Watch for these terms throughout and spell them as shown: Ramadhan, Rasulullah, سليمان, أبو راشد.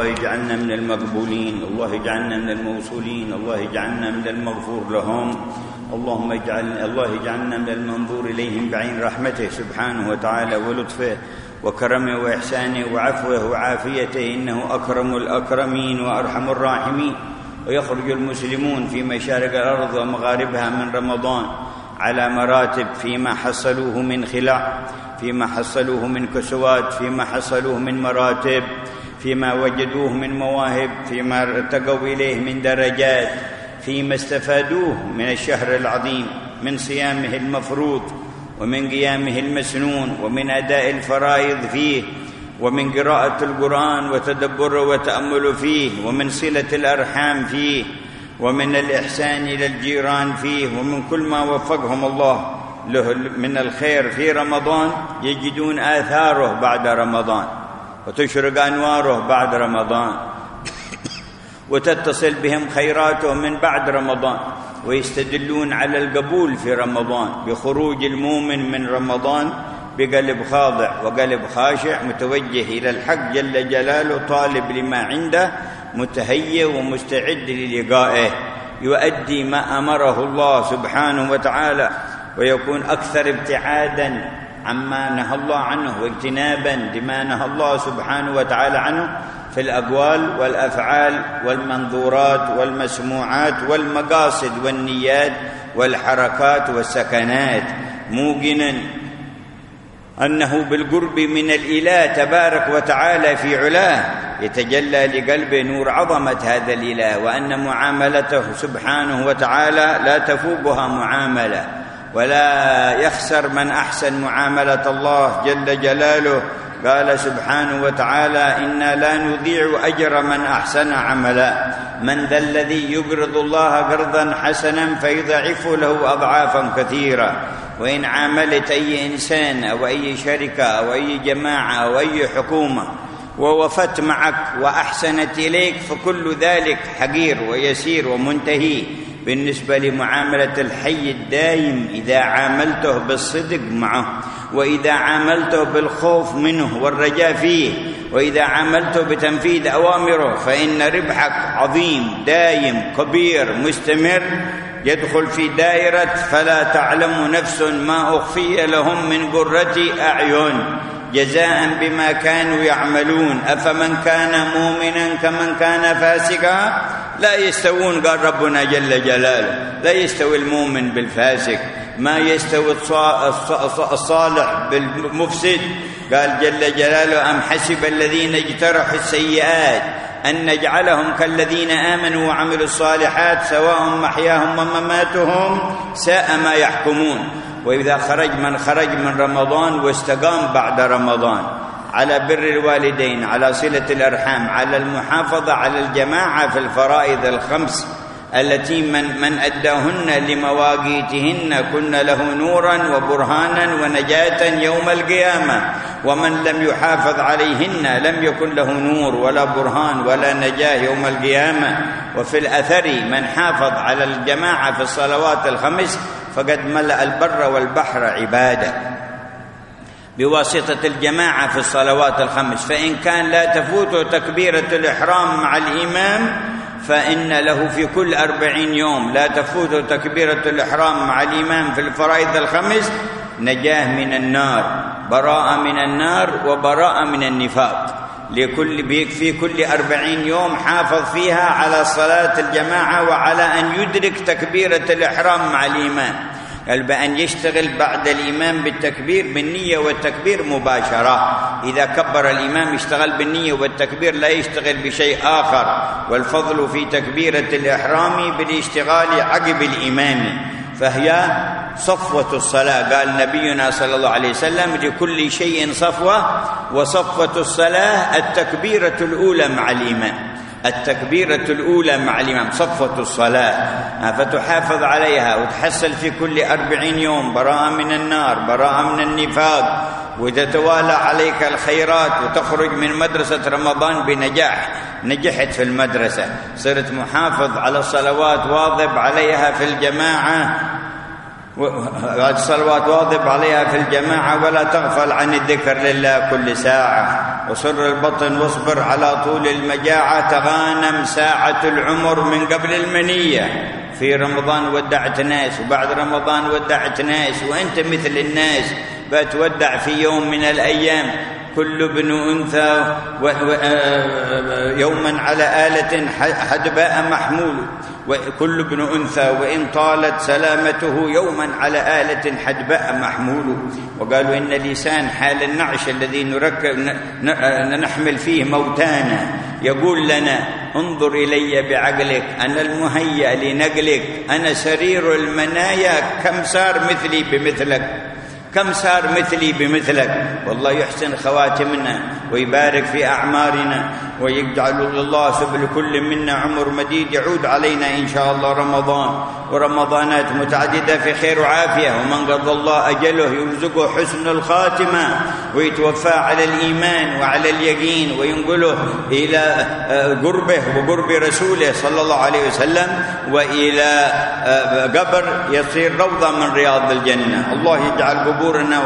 الله يجعلنا من المقبولين، الله يجعلنا من الموصولين، الله يجعلنا من المغفور لهم، اللهم الله يجعلنا من المنظور إليهم بعين رحمته سبحانه وتعالى ولطفه وكرمه وإحسانه وعفوه وعافيته، إنه أكرم الأكرمين وأرحم الراحمين. ويخرج المسلمون في مشارق الأرض ومغاربها من رمضان على مراتب فيما حصلوه من خلع، فيما حصلوه من كسوات، فيما حصلوه من مراتب، فيما وجدوه من مواهب، فيما ارتقوا إليه من درجات، فيما استفادوه من الشهر العظيم، من صيامه المفروض ومن قيامه المسنون ومن أداء الفرائض فيه ومن قراءة القرآن وتدبره وتأمله فيه ومن صلة الأرحام فيه ومن الإحسان إلى الجيران فيه ومن كل ما وفقهم الله له من الخير في رمضان، يجدون آثاره بعد رمضان وتشرق أنواره بعد رمضان وتتصل بهم خيراته من بعد رمضان، ويستدلون على القبول في رمضان بخروج المؤمن من رمضان بقلب خاضع وقلب خاشع متوجه إلى الحق جل جلاله، طالب لما عنده، متهيئ ومستعد للقائه، يؤدي ما أمره الله سبحانه وتعالى، ويكون أكثر ابتعاداً عما نهى الله عنه واجتناباً لما نهى الله سبحانه وتعالى عنه في الأقوال والأفعال والمنظورات والمسموعات والمقاصد والنيات والحركات والسكنات، موقناً أنه بالقرب من الإله تبارك وتعالى في علاه يتجلى لقلبه نور عظمة هذا الإله، وأن معاملته سبحانه وتعالى لا تفوقها معاملة، ولا يخسر من أحسن معاملة الله جل جلاله. قال سبحانه وتعالى: إنا لا نضيع أجر من أحسن عملا، من ذا الذي يقرض الله قرضا حسنا فيضاعفه له أضعافا كثيرة. وإن عاملت أي إنسان أو أي شركة أو أي جماعة أو أي حكومة ووفت معك وأحسنت إليك، فكل ذلك حقير ويسير ومنتهي بالنسبة لمعاملة الحي الدائم إذا عاملته بالصدق معه، وإذا عاملته بالخوف منه والرجاء فيه، وإذا عاملته بتنفيذ أوامره، فإن ربحك عظيم دائم كبير مستمر، يدخل في دائرة فلا تعلم نفس ما أخفي لهم من قرة أعين جزاء بما كانوا يعملون، أفمن كان مؤمنا كمن كان فاسقا لا يستوون. قال ربنا جل جلاله: لا يستوي المؤمن بالفاسق، ما يستوي الصالح بالمفسد. قال جل جلاله: أم حسب الذين اجترحوا السيئات أن نجعلهم كالذين آمنوا وعملوا الصالحات سواء محياهم ومماتهم ساء ما يحكمون. وإذا خرج من رمضان واستقام بعد رمضان على بر الوالدين، على صلة الأرحام، على المحافظة على الجماعة في الفرائض الخمس التي من أداهن لمواقيتهن كن له نورا وبرهانا ونجاة يوم القيامة، ومن لم يحافظ عليهن لم يكن له نور ولا برهان ولا نجاة يوم القيامة. وفي الأثر: من حافظ على الجماعة في الصلوات الخمس فقد ملأ البر والبحر عبادة بواسطة الجماعة في الصلوات الخمس، فإن كان لا تفوته تكبيرة الإحرام مع الإمام فإن له في كل 40 يوم لا تفوته تكبيرة الإحرام مع الإمام في الفرائض الخمس نجاة من النار، براءة من النار وبراءة من النفاق. في كل 40 يوم حافظ فيها على صلاة الجماعة وعلى أن يدرك تكبيرة الإحرام مع الإمام، بأن يشتغل بعد الإمام بالتكبير بالنية والتكبير مباشرة. إذا كبر الإمام اشتغل بالنية والتكبير، لا يشتغل بشيء آخر، والفضل في تكبيرة الإحرام بالاشتغال عقب الإمام، فهي صفوة الصلاة. قال نبينا صلى الله عليه وسلم: لكل شيء صفوة، وصفوة الصلاة التكبيرة الأولى مع الإمام، التكبيرة الأولى مع الإمام صفوة الصلاة، فتحافظ عليها وتحصل في كل 40 يوم براءة من النار براءة من النفاق، وتتوالى عليك الخيرات، وتخرج من مدرسة رمضان بنجاح، نجحت في المدرسة، صرت محافظ على الصلوات واظب عليها في الجماعة، ولا تغفل عن الذكر لله كل ساعة، وسر البطن واصبر على طول المجاعة، تغانم ساعة العمر من قبل المنية. في رمضان ودعت ناس، وبعد رمضان ودعت ناس، وأنت مثل الناس بتودع في يوم من الأيام. كل ابن أنثى يوما على آلة حدباء محمول، وكل ابن أنثى وإن طالت سلامته يوما على آلة حدباء محمول. وقالوا إن اللسان حال النعش الذي نحمل فيه موتانا يقول لنا: انظر إلي بعقلك، أنا المهيأ لنقلك، أنا سرير المنايا، كم صار مثلي بمثلك، كم صار مثلي بمثلك. والله يحسن خواتمنا ويبارك في أعمارنا، ويجعل الله سبل كل منا عمر مديد يعود علينا إن شاء الله رمضان ورمضانات متعددة في خير وعافية. ومن قضى الله أجله يرزقه حسن الخاتمة، ويتوفى على الإيمان وعلى اليقين، وينقله إلى قربه وقرب رسوله صلى الله عليه وسلم، وإلى قبر يصير روضة من رياض الجنة. الله يجعل قبورنا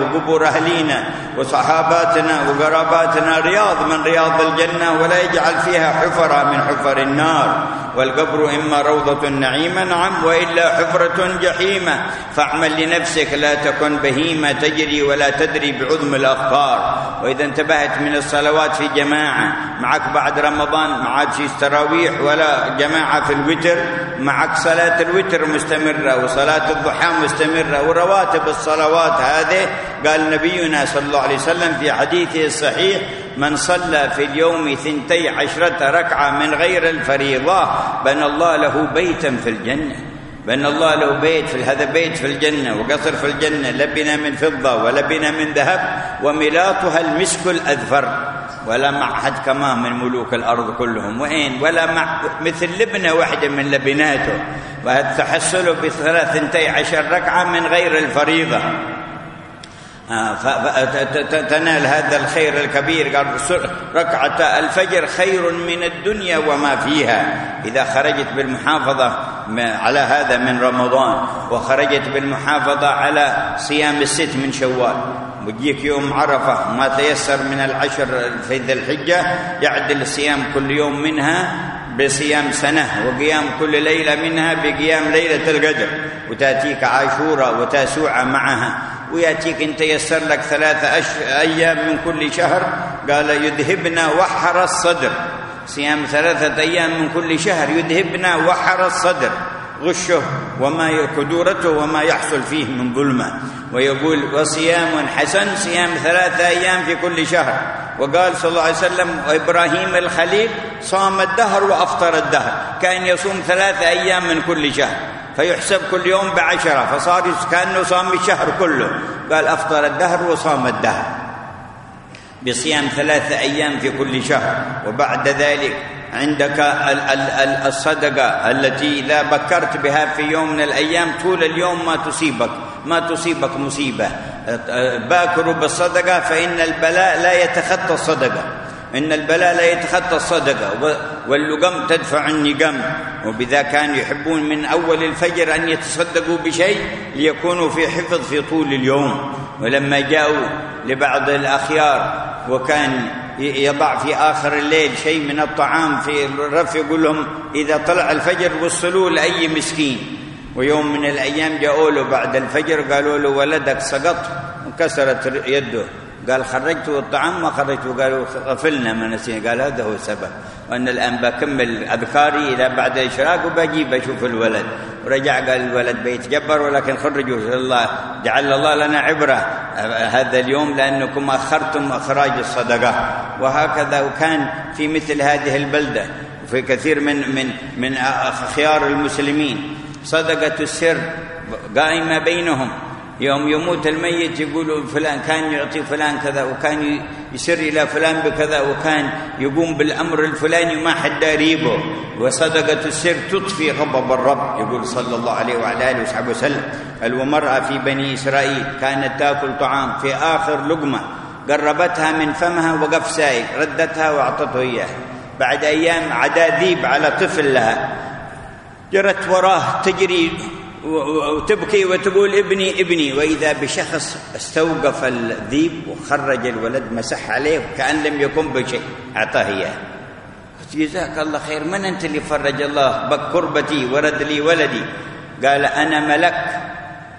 وقبور أهلينا وصحاباتنا وقراباتنا رياض من رياض الجنة، ولا يجعل فيها حفرة من حفر النار. والقبر إما روضة نعيمة، نعم، وإلا حفرة جحيمة. فاعمل لنفسك، لا تكن بهيمة تجري ولا تدري بعظم الأخطار. وإذا انتبهت من الصلوات في جماعة معك بعد رمضان، ما عادش تراويح ولا جماعة في الوتر، معك صلاة الوتر مستمرة وصلاة الضحى مستمرة ورواتب الصلوات هذه. قال نبينا صلى الله عليه وسلم في حديثه الصحيح: من صلى في اليوم 12 ركعة من غير الفريضة بنى الله له بيتا في الجنة، بنى الله له بيت في هذا، بيت في الجنة وقصر في الجنة، لبنا من فضة ولبنا من ذهب، وملاطها المسك الأذفر. ولا مع حد كمان من ملوك الأرض كلهم، وإن ولا مع مثل لبنة واحدة من لبناته. وتحصله ب13 ركعة من غير الفريضة، فتنال هذا الخير الكبير. قال: ركعة الفجر خير من الدنيا وما فيها. إذا خرجت بالمحافظة على هذا من رمضان، وخرجت بالمحافظة على صيام 6 من شوال، ويجيك يوم عرفة ما تيسر من ال10 في ذي الحجة، يعدل صيام كل يوم منها بصيام سنة، وقيام كل ليلة منها بقيام ليلة القدر، وتأتيك عاشورة وتاسوعة معها، ويأتيك إن تيسر لك 3 أيام من كل شهر. قال: يذهبنا وحر الصدر. صيام 3 أيام من كل شهر يذهبنا وحر الصدر، غشه وما كدورته وما يحصل فيه من ظلمة. ويقول: وصيام حسن، صيام 3 أيام في كل شهر. وقال صلى الله عليه وسلم: إبراهيم الخليل صام الدهر وأفطر الدهر، كان يصوم 3 أيام من كل شهر، فيحسب كل يوم ب10، فصار كأنه صام الشهر كله. قال: أفطر الدهر وصام الدهر بصيام 3 أيام في كل شهر. وبعد ذلك عندك الصدقة التي لا بكرت بها في يوم من الأيام طول اليوم، ما تصيبك مصيبة. باكروا بالصدقة، فإن البلاء لا يتخطى الصدقة، إن البلاء لا يتخطى الصدقة، واللقم تدفع النقم. وبذا كان يحبون من أول الفجر أن يتصدقوا بشيء ليكونوا في حفظ في طول اليوم. ولما جاءوا لبعض الأخيار وكان يضع في آخر الليل شيء من الطعام في الرف، يقول لهم: إذا طلع الفجر وصلوا لأي مسكين. ويوم من الأيام جاءوا له بعد الفجر قالوا له: ولدك سقط وكسرت يده. قال: خرجته الطعام ما خرجته. قالوا: غفلنا ما نسينا. قال: هذا هو السبب، وأنا الآن بكمل أذكاري إلى بعد الإشراق وبجيب أشوف الولد. ورجع قال: الولد بيتجبر، ولكن خرجوا. الله جعل الله لنا عبرة هذا اليوم، لأنكم أخرتم أخراج الصدقة. وهكذا. وكان في مثل هذه البلدة وفي كثير من خيار المسلمين صدقة السر قائمة بينهم. يوم يموت الميت يقولوا: فلان كان يعطي فلان كذا، وكان يسر إلى فلان بكذا، وكان يقوم بالأمر الفلاني وما حد قريبه. وصدقة السر تطفي غضب الرب، يقول صلى الله عليه وعلى آله وصحبه وسلم. المرأة في بني إسرائيل كانت تأكل طعام، في آخر لقمة قربتها من فمها وقف سائق، ردتها وأعطته إياه. بعد أيام عدا ذيب على طفل لها، جرت وراه تجري وتبكي وتقول ابني ابني، وإذا بشخص استوقف الذيب وخرج الولد مسح عليه وكأن لم يكن بشيء أعطاه إياه. قلت جزاك الله خير، من أنت اللي فرج الله بك كربتي ورد لي ولدي؟ قال أنا ملك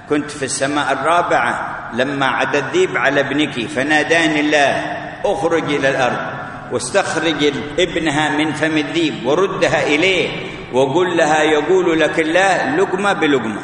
كنت في السماء الرابعة لما عدا الذيب على ابنك فناداني الله أخرج إلى الأرض واستخرج ابنها من فم الذيب وردها إليه وقل لها يقول لك الله لقمة بلقمة،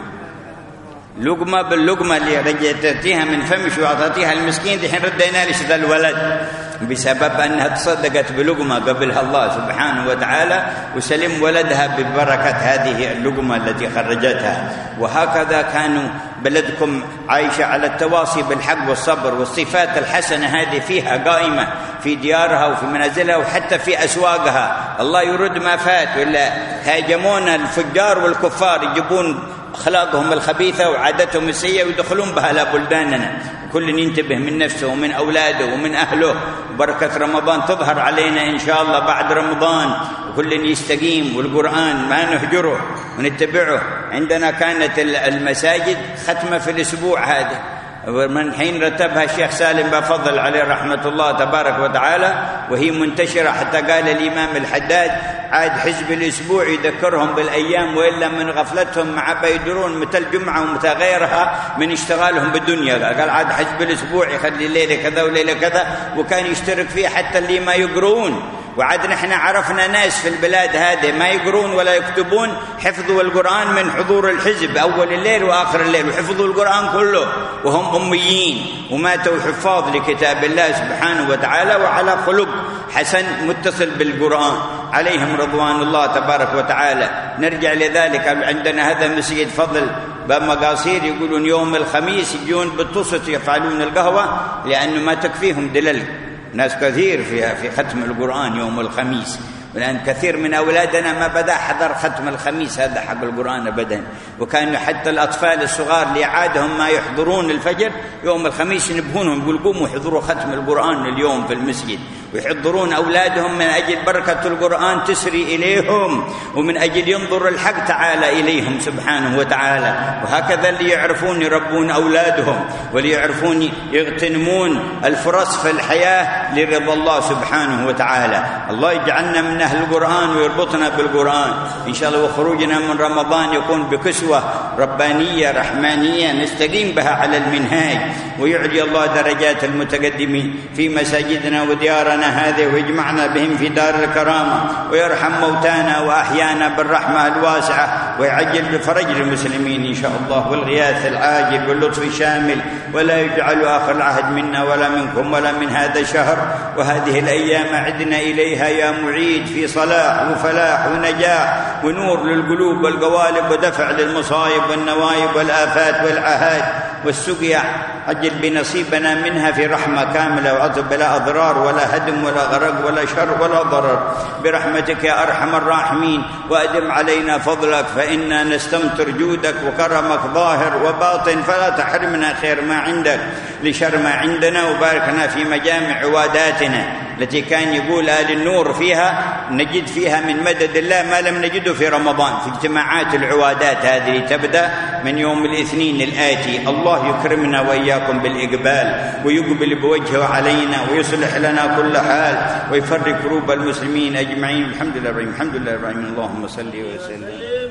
لقمة باللقمة اللي رجعتها من فمش وعطتها المسكين، دحين ردينا ليش ذا الولد بسبب أنها تصدقت بلقمة قبلها الله سبحانه وتعالى وسلم ولدها ببركة هذه اللقمة التي خرجتها. وهكذا كانوا بلدكم عايشة على التواصي بالحق والصبر، والصفات الحسنة هذه فيها قائمة في ديارها وفي منازلها وحتى في أسواقها. الله يرد ما فات، ولا هاجمون الفجار والكفار يجيبون أخلاقهم الخبيثة وعادتهم السيئة ويدخلون بها لبلداننا. كل ينتبه من نفسه ومن أولاده ومن أهله، بركة رمضان تظهر علينا إن شاء الله بعد رمضان، وكل يستقيم والقرآن ما نهجره ونتبعه. عندنا كانت المساجد ختمة في الأسبوع هذا، ومن حين رتبها الشيخ سالم بفضل عليه رحمة الله تبارك وتعالى وهي منتشرة، حتى قال الإمام الحداد عاد حزب الأسبوع يذكرهم بالأيام وإلا من غفلتهم مع بيدرون مثل الجمعة ومثل غيرها من اشتغالهم بالدنيا. قال عاد حزب الأسبوع يخلي ليلة كذا وليلة كذا، وكان يشترك فيه حتى اللي ما يقرؤون. وعاد نحن عرفنا ناس في البلاد هذه ما يقرون ولا يكتبون حفظوا القرآن من حضور الحزب أول الليل وآخر الليل، وحفظوا القرآن كله وهم أميين وماتوا حفاظ لكتاب الله سبحانه وتعالى وعلى خلق حسن متصل بالقرآن، عليهم رضوان الله تبارك وتعالى. نرجع لذلك، عندنا هذا مسجد فضل بمقاصير يقولون يوم الخميس يجون بالطوسط يفعلون القهوة لأنه ما تكفيهم دلل، ناس كثير في ختم القرآن يوم الخميس، والآن كثير من أولادنا ما بدأ حضر ختم الخميس هذا حق القرآن أبدا. وكانوا حتى الأطفال الصغار لعادهم ما يحضرون الفجر يوم الخميس ينبهونهم يقول قوموا حضروا ختم القرآن اليوم في المسجد، ويحضرون أولادهم من أجل بركة القرآن تسري إليهم ومن أجل ينظر الحق تعالى إليهم سبحانه وتعالى. وهكذا اللي يعرفون يربون أولادهم، واللي يعرفون يغتنمون الفرص في الحياة لرضا الله سبحانه وتعالى. الله يجعلنا من أهل القرآن ويربطنا بالقرآن إن شاء الله، وخروجنا من رمضان يكون بكسوة ربانية رحمانية نستقيم بها على المنهاج، ويعلي الله درجات المتقدمين في مساجدنا وديارنا هذه ويجمعنا بهم في دار الكرامة، ويرحم موتانا وأحيانا بالرحمة الواسعة، ويعجل بفرج المسلمين إن شاء الله، والغياث العاجل واللطف الشامل، ولا يجعل آخر العهد منا ولا منكم ولا من هذا الشهر وهذه الأيام. عدنا إليها يا معيد في صلاح وفلاح ونجاح ونور للقلوب والقوالب ودفع للمصائب والنوايب والآفات والعهاد والسقيا. عجل بنصيبنا منها في رحمة كاملة وعطب بلا أضرار ولا هدم ولا غرق ولا شر ولا ضرر برحمتك يا أرحم الراحمين. وأدم علينا فضلك فإنا نستمطر جودك وكرمك ظاهر وباطن، فلا تحرمنا خير ما عندك لشر ما عندنا، وباركنا في مجامع عواداتنا التي كان يقول آل النور فيها نجد فيها من مدد الله ما لم نجده في رمضان، في اجتماعات العوادات هذه تبدأ من يوم الاثنين الآتي. الله يكرمنا وإياكم بالإقبال ويقبل بوجهه علينا ويصلح لنا كل حال ويفرج كروب المسلمين أجمعين. الحمد لله رب العالمين، الحمد لله رب العالمين، اللهم صل وسلم.